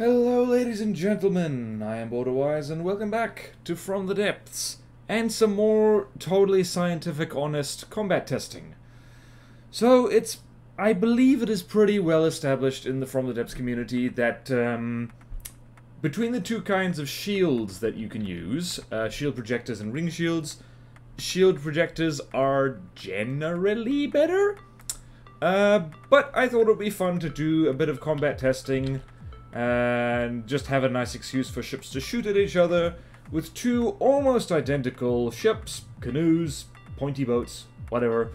Hello ladies and gentlemen, I am BorderWise and welcome back to From the Depths and some more totally scientific, honest combat testing. So I believe it is pretty well established in the From the Depths community that between the two kinds of shields that you can use, Shield Projectors and Ring Shields, Shield Projectors are generally better, but I thought it would be fun to do a bit of combat testing and just have a nice excuse for ships to shoot at each other with two almost identical ships, canoes, pointy boats, whatever.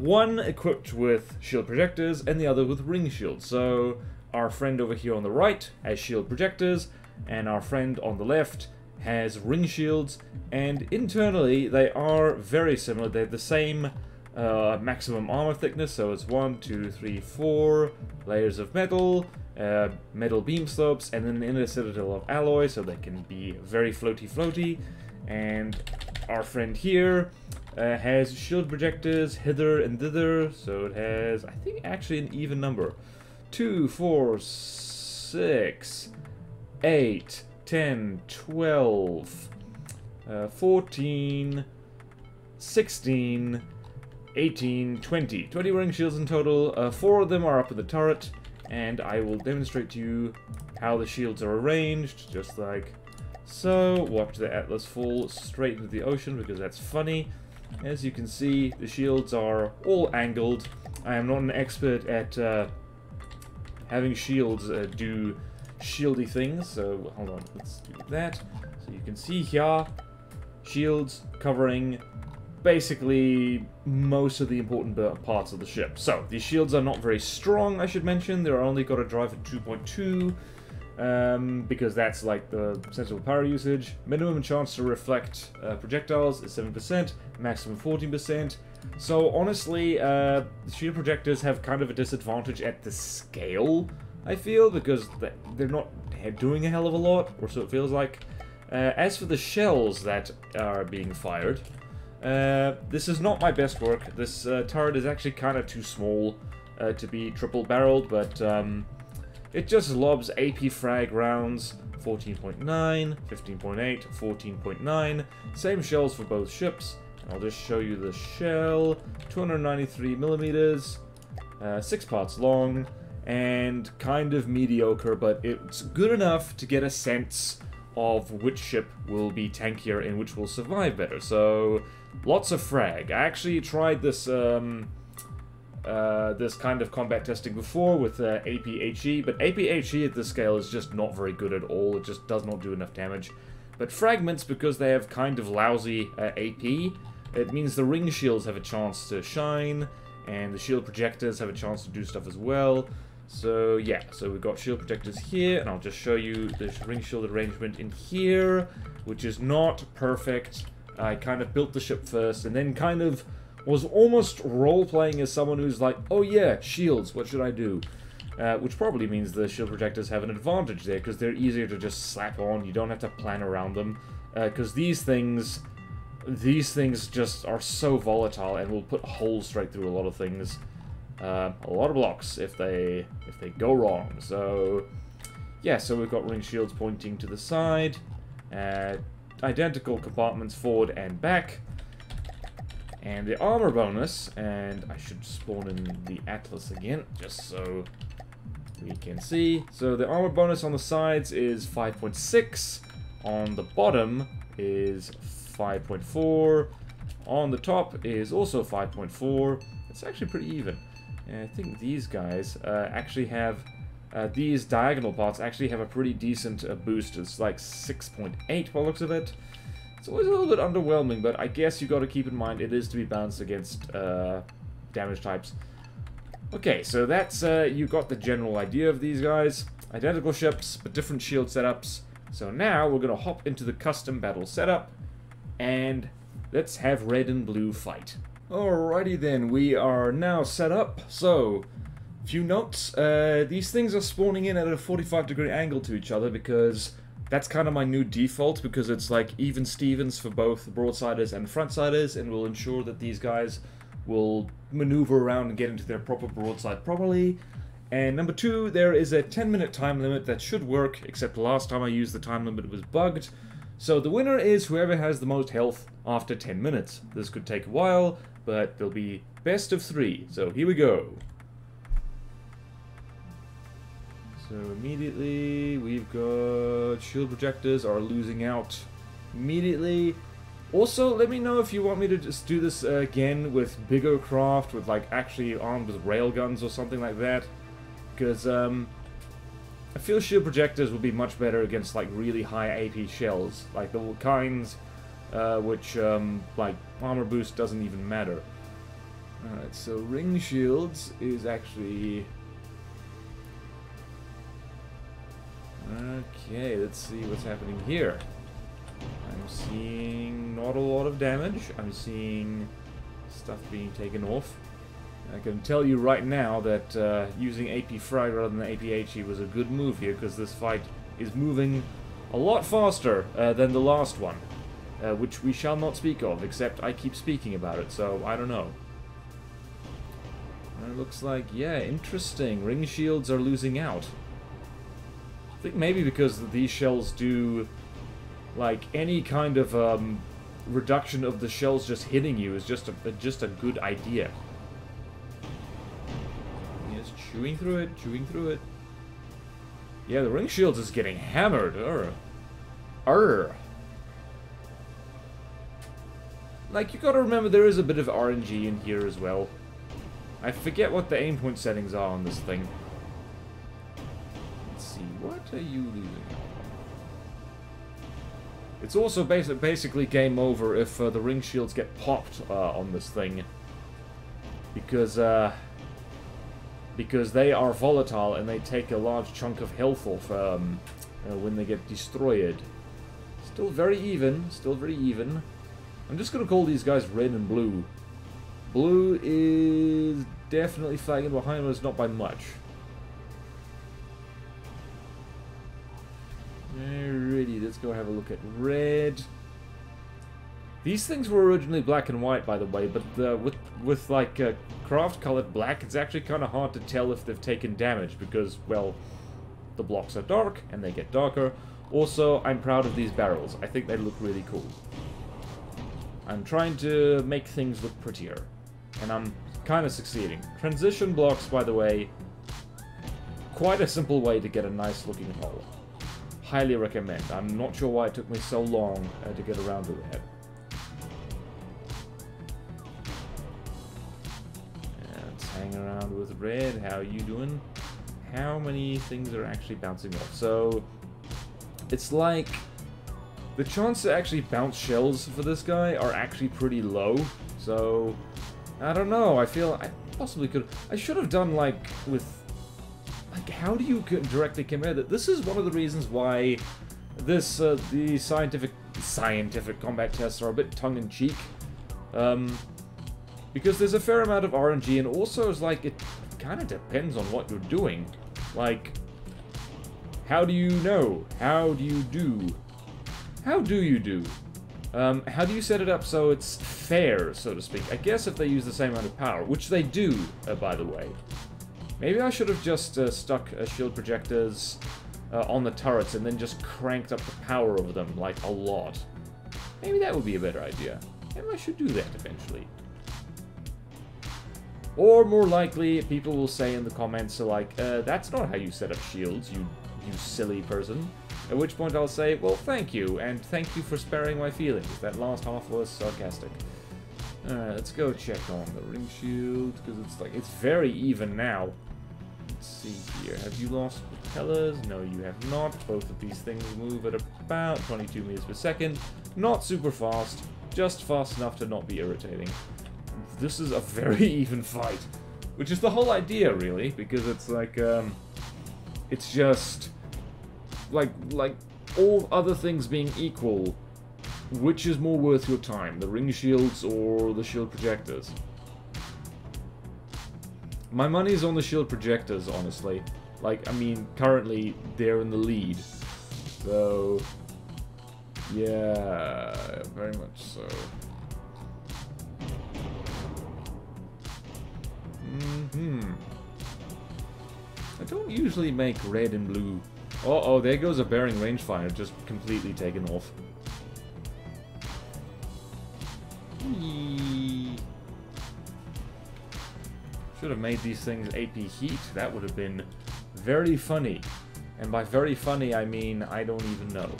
One equipped with shield projectors and the other with ring shields. So our friend over here on the right has shield projectors and our friend on the left has ring shields, and internally they are very similar. They have the same maximum armor thickness, so it's 1, 2, 3, 4 layers of metal, metal beam slopes, and then an inner citadel of alloy, so they can be very floaty. And our friend here has shield projectors hither and thither, so it has, I think, actually an even number. 2, 4, 6, 8, 10, 12, 14, 16, 18, 20. 20 ring shields in total. 4 of them are up in the turret, and I will demonstrate to you how the shields are arranged, just like so. Watch the Atlas fall straight into the ocean because that's funny. As you can see, the shields are all angled. I am not an expert at having shields do shieldy things, so hold on, let's do that. So you can see here, shields covering basically most of the important parts of the ship. So these shields are not very strong, I should mention. They're only got a drive at 2.2 because that's like the sensible power usage. Minimum chance to reflect projectiles is 7%, maximum 14%. So honestly, shield projectors have kind of a disadvantage at the scale, I feel, because they're not doing a hell of a lot, or so it feels like. As for the shells that are being fired, this is not my best work. This turret is actually kind of too small to be triple-barreled, but it just lobs AP frag rounds, 14.9, 15.8, 14.9. Same shells for both ships. I'll just show you the shell, 293 millimeters, 6 parts long, and kind of mediocre, but it's good enough to get a sense of which ship will be tankier and which will survive better. So lots of frag. I actually tried this this kind of combat testing before with APHE, but APHE at this scale is just not very good at all. It just does not do enough damage. But fragments, because they have kind of lousy AP, it means the ring shields have a chance to shine, and the shield projectors have a chance to do stuff as well. So yeah, so we've got shield projectors here, and I'll just show you the ring shield arrangement in here, which is not perfect. I kind of built the ship first, and then kind of was almost role-playing as someone who's like, oh yeah, shields, what should I do? Which probably means the shield projectors have an advantage there, because they're easier to just slap on. You don't have to plan around them, because these things just are so volatile and will put holes straight through a lot of things. A lot of blocks if they go wrong. So yeah, so we've got ring shields pointing to the side, identical compartments forward and back, and the armor bonus. And I should spawn in the Atlas again just so we can see. So the armor bonus on the sides is 5.6, on the bottom is 5.4, on the top is also 5.4. It's actually pretty even. I think these guys actually have, these diagonal parts actually have a pretty decent boost. It's like 6.8 by the looks of it. It's always a little bit underwhelming, but I guess you've got to keep in mind it is to be balanced against damage types. Okay, so that's, you got the general idea of these guys. Identical ships, but different shield setups. So now we're going to hop into the custom battle setup, and let's have red and blue fight. Alrighty then, we are now set up. So, a few notes. These things are spawning in at a 45-degree angle to each other because that's kind of my new default, because it's like even Stevens for both broadsiders and frontsiders, and will ensure that these guys will maneuver around and get into their proper broadside properly. And number two, there is a 10-minute time limit that should work, except last time I used the time limit it was bugged. So the winner is whoever has the most health after 10 minutes. This could take a while, but there'll be best of three. So here we go. So immediately we've got shield projectors are losing out immediately. Also, let me know if you want me to just do this again with bigger craft, with like actually armed with railguns or something like that, because I feel shield projectors would be much better against like really high AP shells, like the kinds which like armor boost doesn't even matter. Alright, so ring shields is actually... Okay, let's see what's happening here. I'm seeing not a lot of damage. I'm seeing stuff being taken off. I can tell you right now that using AP Frag rather than APHE was a good move here, because this fight is moving a lot faster than the last one, which we shall not speak of, except I keep speaking about it, so I don't know. And it looks like, yeah, interesting. Ring shields are losing out. I think maybe because these shells do... Like, any kind of reduction of the shells just hitting you is just a good idea. Yes, chewing through it, chewing through it. Yeah, the ring shields is getting hammered. Like, you gotta remember there is a bit of RNG in here as well. I forget what the aim point settings are on this thing. Let's see, what are you losing? It's also basically game over if the ring shields get popped on this thing, because they are volatile and they take a large chunk of health off when they get destroyed. Still very even, still very even. I'm just gonna call these guys red and blue. Blue is definitely flagging behind us, not by much. Alrighty, let's go have a look at red. These things were originally black and white, by the way, but with like craft colored black, it's actually kind of hard to tell if they've taken damage because, well, the blocks are dark and they get darker. Also, I'm proud of these barrels. I think they look really cool. I'm trying to make things look prettier, and I'm kind of succeeding. Transition blocks, by the way, quite a simple way to get a nice looking hole. Highly recommend. I'm not sure why it took me so long to get around to that. Let's hang around with red. How are you doing? How many things are actually bouncing off? So it's like the chance to actually bounce shells for this guy are actually pretty low. So I don't know. I feel I possibly could. I should have done like with. Like, how do you directly compare that? This is one of the reasons why this the scientific combat tests are a bit tongue-in-cheek, because there's a fair amount of RNG, and also it's like it kind of depends on what you're doing. Like, how do you know? How do you do? How do you do? How do you set it up so it's fair, so to speak? I guess if they use the same amount of power, which they do, by the way. Maybe I should have just stuck shield projectors on the turrets and then just cranked up the power of them, like, a lot. Maybe that would be a better idea. Maybe I should do that eventually. Or, more likely, people will say in the comments, like, that's not how you set up shields, you silly person. At which point I'll say, well, thank you, and thank you for sparing my feelings. That last half was sarcastic. Alright, let's go check on the ring shield, because it's like, it's very even now. Let's see here. Have you lost propellers? No, you have not. Both of these things move at about 22 meters per second. Not super fast, just fast enough to not be irritating. This is a very even fight, which is the whole idea, really, because it's like, it's just, like all other things being equal, which is more worth your time, the ring shields or the shield projectors? My money's on the shield projectors, honestly. Like, I mean, currently they're in the lead. So, yeah, very much so. I don't usually make red and blue. Uh-oh, there goes a bearing rangefire, just completely taken off. Eee. Should have made these things AP heat. That would have been very funny. And by very funny, I mean I don't even know.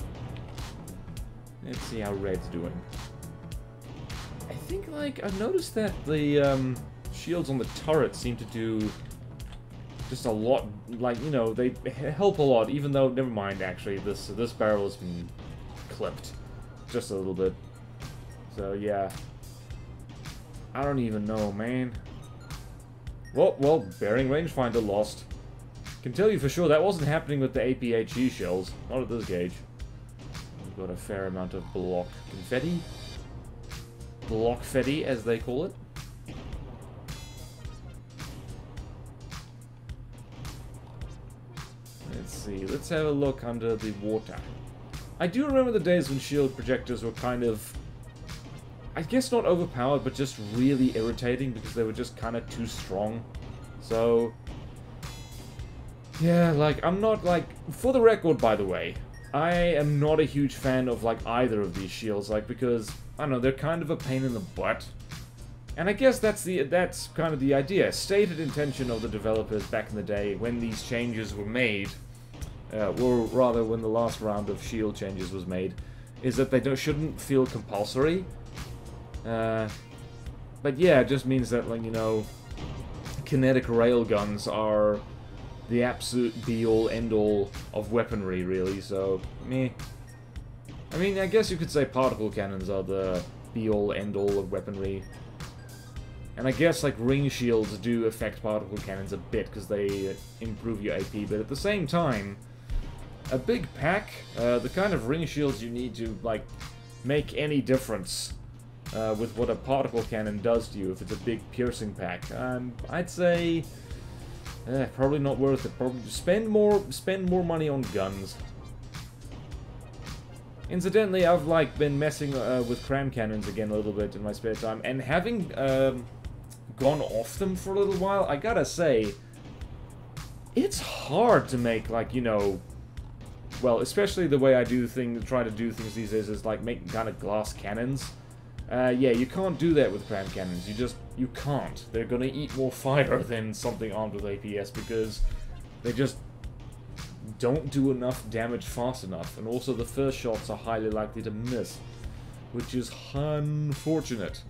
Let's see how red's doing. I think, like, I've noticed that the shields on the turret seem to do just a lot, like, you know, they help a lot, even though, never mind, actually, this barrel has been clipped just a little bit. So, yeah. I don't even know, man. Well, bearing rangefinder lost. Can tell you for sure that wasn't happening with the APHE shells. Not at this gauge. We've got a fair amount of block confetti. Blockfetti, as they call it. Let's see. Let's have a look under the water. I do remember the days when shield projectors were kind of, I guess not overpowered, but just really irritating because they were just kind of too strong. So, yeah, like, I'm not, like, for the record, by the way, I am not a huge fan of, like, either of these shields, like, because, I don't know, they're kind of a pain in the butt. And I guess that's kind of the idea. Stated intention of the developers back in the day when these changes were made, or rather when the last round of shield changes was made, is that they shouldn't feel compulsory. But yeah, it just means that, like, you know, kinetic railguns are the absolute be-all, end-all of weaponry, really, so, meh. I mean, I guess you could say particle cannons are the be-all, end-all of weaponry. And I guess, like, ring shields do affect particle cannons a bit, because they improve your AP, but at the same time, a big pack, the kind of ring shields you need to, like, make any difference with what a particle cannon does to you if it's a big piercing pack. I'd say, probably not worth it. Probably spend more money on guns. Incidentally, I've, like, been messing with cram cannons again a little bit in my spare time, and having gone off them for a little while, I gotta say, it's hard to make, like, you know, well, especially the way I do things, try to do things these days is, like, making kind of glass cannons. Yeah, you can't do that with cram cannons. You can't. They're gonna eat more fire than something armed with APS because they just don't do enough damage fast enough. And also the first shots are highly likely to miss, which is unfortunate.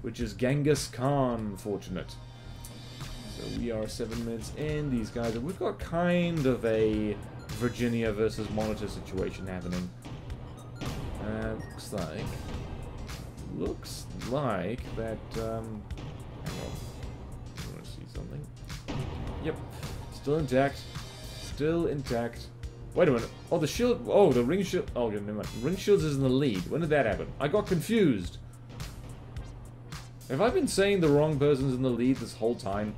Which is Genghis Khan fortunate. So we are 7 minutes in, these guys, and we've got kind of a Virginia versus Monitor situation happening. Looks like that, hang on, I want to see something. Yep, still intact. Wait a minute, oh, the shield, oh, the ring shield, oh, never mind. Ring shields is in the lead. When did that happen? I got confused. Have I been saying the wrong person's in the lead this whole time?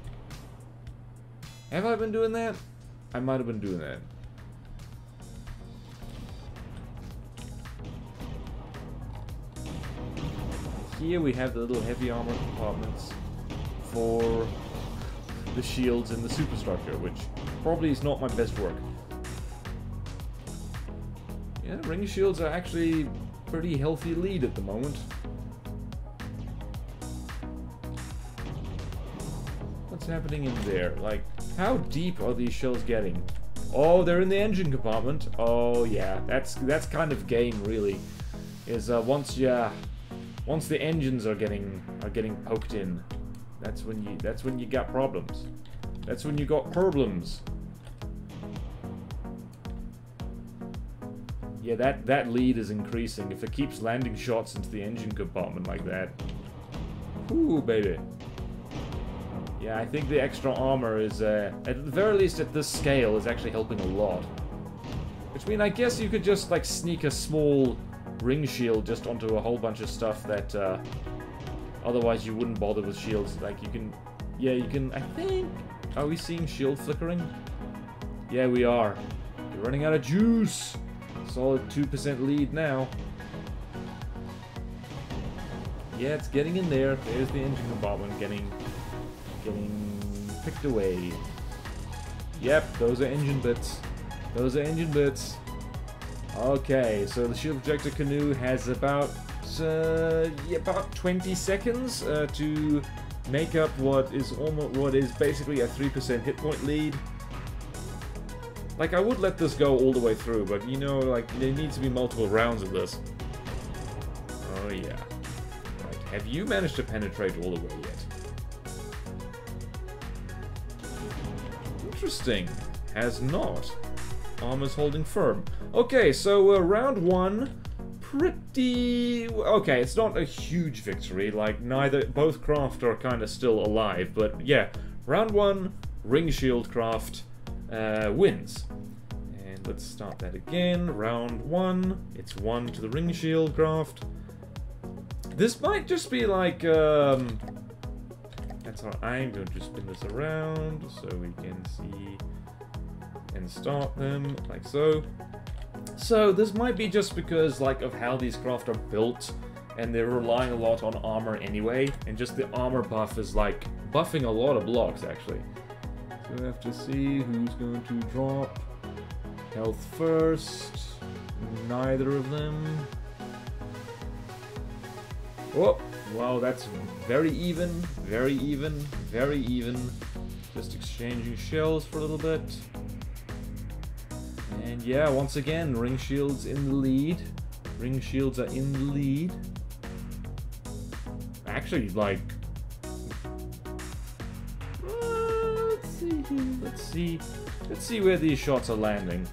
Have I been doing that? I might have been doing that. Here we have the little heavy armor compartments for the shields and the superstructure, which probably is not my best work. Yeah, ring shields are actually pretty healthy lead at the moment. What's happening in there? Like, how deep are these shells getting? Oh, they're in the engine compartment. Oh yeah, that's kind of game, really. Is once the engines are getting poked in, that's when you got problems. That's when you got problems. Yeah, that lead is increasing. If it keeps landing shots into the engine compartment like that, ooh baby. Yeah, I think the extra armor is, at the very least at this scale, is actually helping a lot. Which means I guess you could just, like, sneak a small ring shield just onto a whole bunch of stuff that otherwise you wouldn't bother with shields. Like, you can, yeah, you can, I think, are we seeing shield flickering? Yeah, we are. We're running out of juice. Solid 2% lead now. Yeah, it's getting in there. There's the engine compartment getting picked away. Yep, those are engine bits. Those are engine bits. Okay, so the shield projector canoe has about 20 seconds to make up what is basically a 3% hit point lead. Like, I would let this go all the way through, but you know, like, there needs to be multiple rounds of this. Oh yeah. Right. Have you managed to penetrate all the way yet? Interesting. Has not. Armor's holding firm. Okay, so round one, pretty... Okay, it's not a huge victory. Like, both craft are kind of still alive, but yeah. Round one, ring shield craft. Wins. And let's start that again. Round one. It's one to the ring shield craft. This might just be like, that's all right. I'm going to just spin this around so we can see and start them like so. So this might be just because like of how these craft are built and they're relying a lot on armor anyway. And just the armor buff is like buffing a lot of blocks actually. So we have to see who's going to drop health first. Neither of them. Oh, wow, that's very even, very even, very even. Just exchanging shells for a little bit. And yeah, once again, ring shields in the lead. Ring shields are in the lead. Actually, like... Let's see where these shots are landing.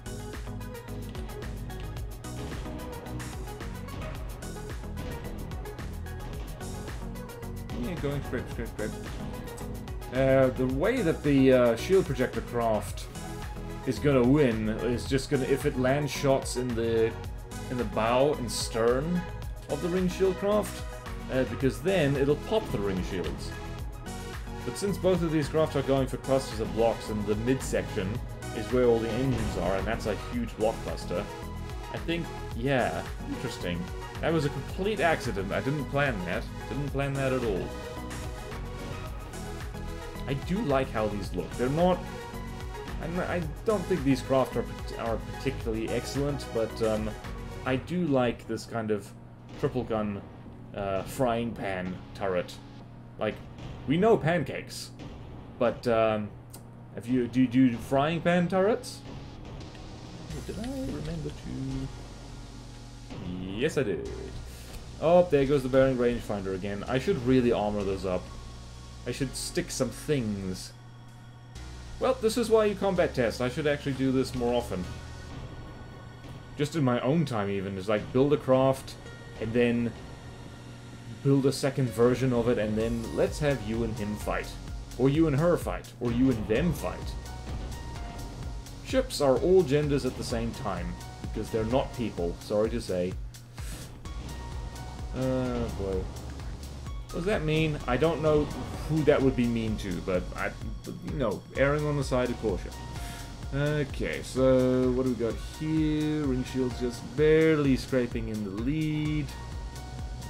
Yeah, going straight. The way that the shield projector craft is gonna win is just gonna if it lands shots in the bow and stern of the ring shield craft, because then it'll pop the ring shields. But since both of these crafts are going for clusters of blocks and the midsection is where all the engines are, and that's a huge block cluster, I think, yeah, interesting. That was a complete accident. I didn't plan that. Didn't plan that at all. I do like how these look. They're not... I don't think these crafts are particularly excellent, but I do like this kind of triple gun frying pan turret. Like... We know pancakes, but do you do frying pan turrets? Did I remember to? Yes, I did. Oh, there goes the bearing rangefinder again. I should really armor those up. I should stick some things. Well, this is why you combat test. I should actually do this more often. Just in my own time, even. It's like build a craft, and then build a second version of it, and then let's have you and him fight. Or you and her fight. Or you and them fight. Ships are all genders at the same time, because they're not people, sorry to say. Oh boy. What does that mean? I don't know who that would be mean to, but you know, erring on the side of caution. Okay, so what do we got here? Ring shield's just barely scraping in the lead.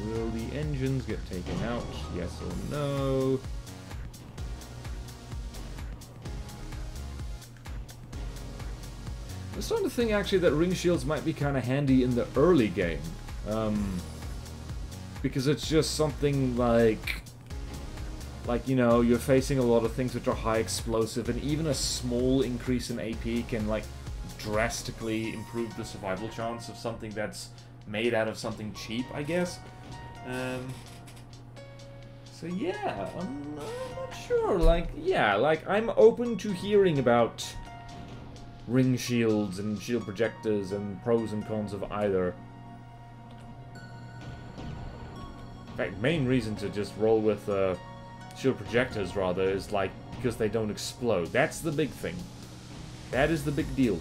Will the engines get taken out? Yes or no? I'm starting to think actually that ring shields might be kind of handy in the early game. Because it's just something like, you know, you're facing a lot of things which are high explosive, and even a small increase in AP can like drastically improve the survival chance of something that's made out of something cheap, I guess. So yeah, I'm not sure, like, yeah, like, I'm open to hearing about ring shields and shield projectors and pros and cons of either. In fact, main reason to just roll with shield projectors, rather, is, like, because they don't explode. That's the big thing. That is the big deal.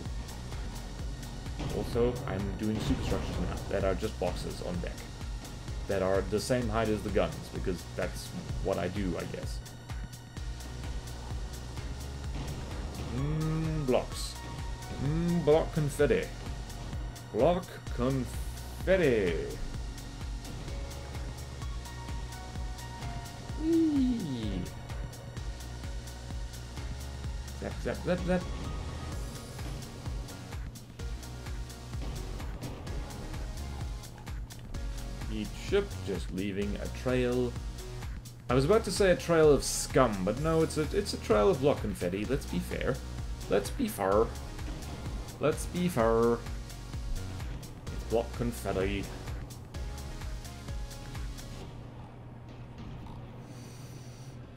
Also, I'm doing superstructures now that are just boxes on deck. That are the same height as the guns, because that's what I do, I guess. Blocks. Block confetti. Block confetti. Zap, zap, zap, zap. each ship, just leaving a trail. I was about to say a trail of scum, but no, it's a trail of block confetti. Let's be fair. Let's be fair. Let's be fair. It's block confetti.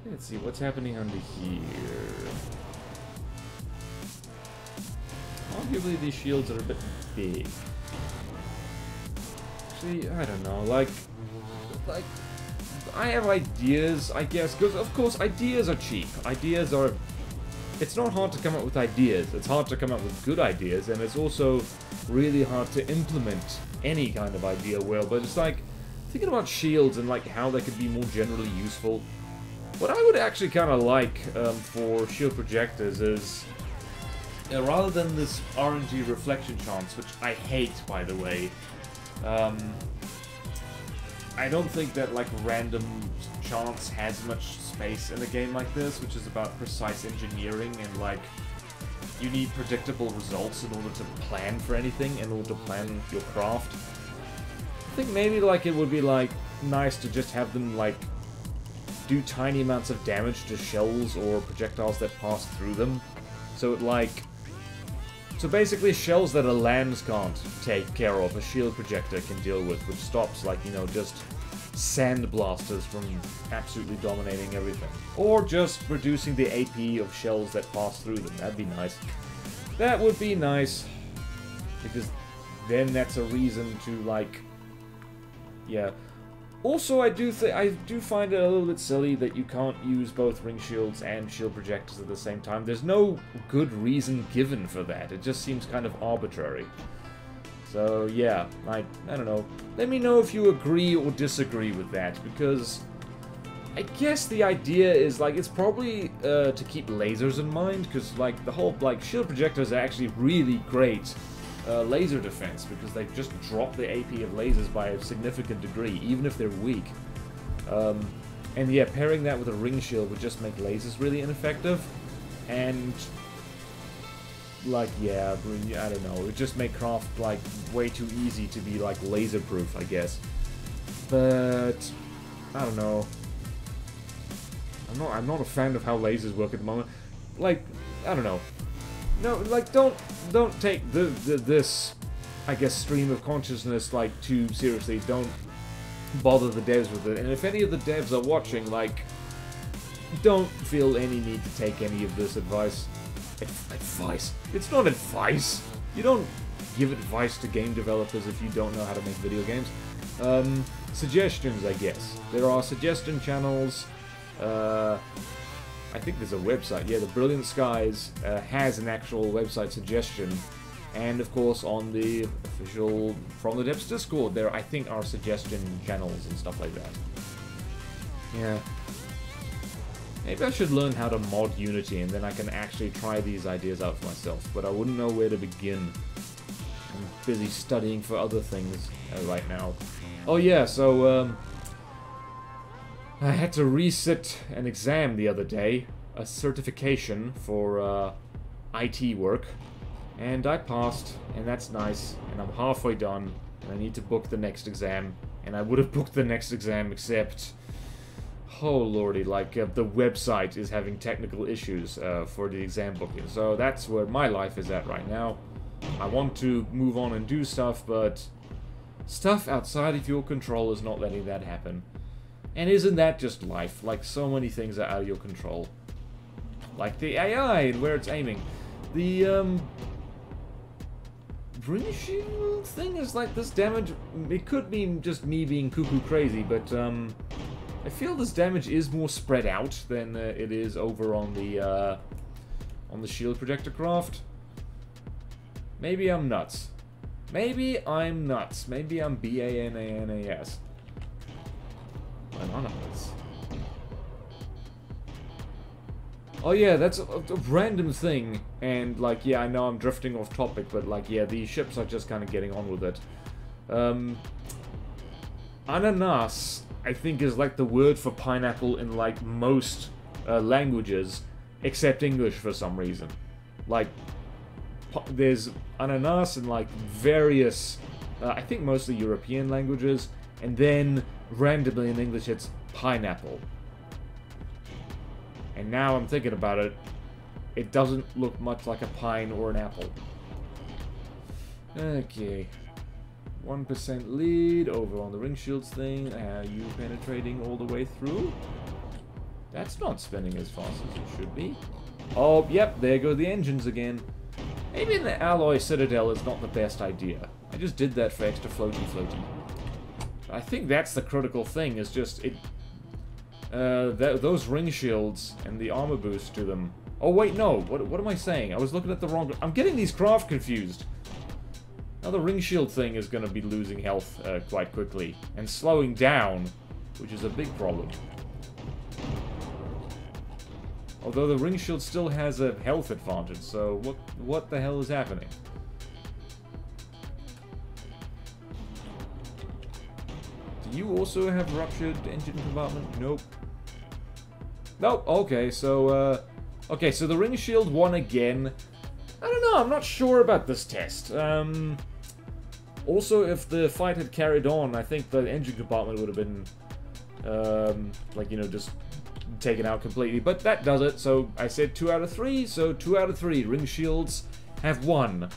Let's see what's happening under here. Arguably these shields are a bit big. See, I don't know, like I have ideas, I guess, because of course ideas are cheap. Ideas are, it's not hard to come up with ideas. It's hard to come up with good ideas, and it's also really hard to implement any kind of idea well. But it's like thinking about shields and like how they could be more generally useful. What I would actually kind of like for shield projectors is, rather than this RNG reflection chance, which I hate, by the way, I don't think that like random chance has much space in a game like this, which is about precise engineering and like you need predictable results in order to plan for anything, in order to plan your craft. I think maybe like it would be like nice to just have them like do tiny amounts of damage to shells or projectiles that pass through them. So it like... So basically shells that a lance can't take care of, a shield projector can deal with, which stops like, you know, just sand blasters from absolutely dominating everything. Or just reducing the AP of shells that pass through them. That'd be nice. That would be nice. Because then that's a reason to like... Yeah. Also, I do find it a little bit silly that you can't use both ring shields and shield projectors at the same time. There's no good reason given for that. It just seems kind of arbitrary. So yeah, I don't know. Let me know if you agree or disagree with that, because I guess the idea is like it's probably to keep lasers in mind, because like the whole like shield projectors are actually really great. Laser defense, because they just drop the AP of lasers by a significant degree, even if they're weak. And yeah, pairing that with a ring shield would just make lasers really ineffective. And like, yeah, I don't know, it would just make craft like way too easy to be like laser proof, I guess. But I don't know. I'm not a fan of how lasers work at the moment. Like, I don't know. No, like, don't take this, I guess, stream of consciousness, like, too seriously. Don't bother the devs with it. And if any of the devs are watching, like, don't feel any need to take any of this advice. Advice? It's not advice. You don't give advice to game developers if you don't know how to make video games. Suggestions, I guess. There are suggestion channels, I think there's a website, yeah, the Brilliant Skies has an actual website suggestion, and of course on the official From the Depths Discord there I think are suggestion channels and stuff like that. Yeah. Maybe I should learn how to mod Unity and then I can actually try these ideas out for myself, but I wouldn't know where to begin. I'm busy studying for other things right now. Oh yeah, so I had to resit an exam the other day, a certification for IT work, and I passed, and that's nice, and I'm halfway done, and I need to book the next exam, and I would have booked the next exam except, oh lordy, like the website is having technical issues for the exam booking, so that's where my life is at right now. I want to move on and do stuff, but stuff outside of your control is not letting that happen. And isn't that just life? Like, so many things are out of your control. Like the AI and where it's aiming. The, ring shield thing is like this damage... It could be just me being cuckoo crazy, but, I feel this damage is more spread out than it is over on the shield projector craft. Maybe I'm nuts. Maybe I'm nuts. Maybe I'm B-A-N-A-N-A-S. Anonymous. Oh yeah, that's a random thing, and like, yeah, I know I'm drifting off topic, but like, yeah, these ships are just kind of getting on with it. Ananas, I think, is like the word for pineapple in like most languages, except English for some reason. Like, there's ananas in like various, I think mostly European languages, and then randomly in English it's pineapple. And now I'm thinking about it, it doesn't look much like a pine or an apple. Okay. 1% lead over on the ring shields thing. Are you penetrating all the way through? That's not spinning as fast as it should be. Oh, yep, there go the engines again. Maybe the alloy citadel is not the best idea. I just did that for extra floaty. I think that's the critical thing, is just it... those ring shields and the armor boost to them. Oh wait, no, what am I saying? I was looking at the wrong... I'm getting these craft confused. Now the ring shield thing is going to be losing health quite quickly, and slowing down, which is a big problem. Although the ring shield still has a health advantage, so what the hell is happening? Do you also have ruptured engine compartment? Nope. Nope, okay, so so the ring shield won again. I don't know, I'm not sure about this test. Also, if the fight had carried on, I think the engine compartment would have been just taken out completely, but that does it. So I said 2 out of 3, so 2 out of 3 ring shields have won.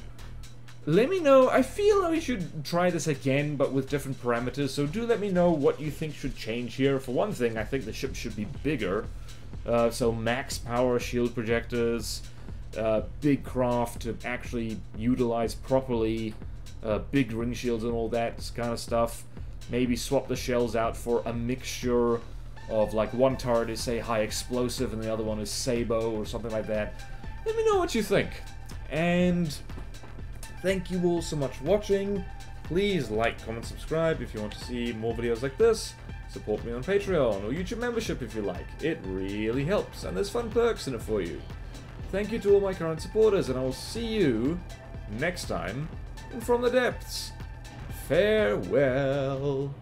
Let me know, I feel we should try this again but with different parameters, so do let me know what you think should change here. For one thing, I think the ship should be bigger, so max power shield projectors, big craft to actually utilize properly, big ring shields and all that kind of stuff. Maybe swap the shells out for a mixture of, like, one turret is, say, high explosive and the other one is Sabo or something like that. Let me know what you think. And thank you all so much for watching. Please like, comment, subscribe if you want to see more videos like this. Support me on Patreon or YouTube membership if you like. It really helps, and there's fun perks in it for you. Thank you to all my current supporters, and I will see you next time in From the Depths. Farewell.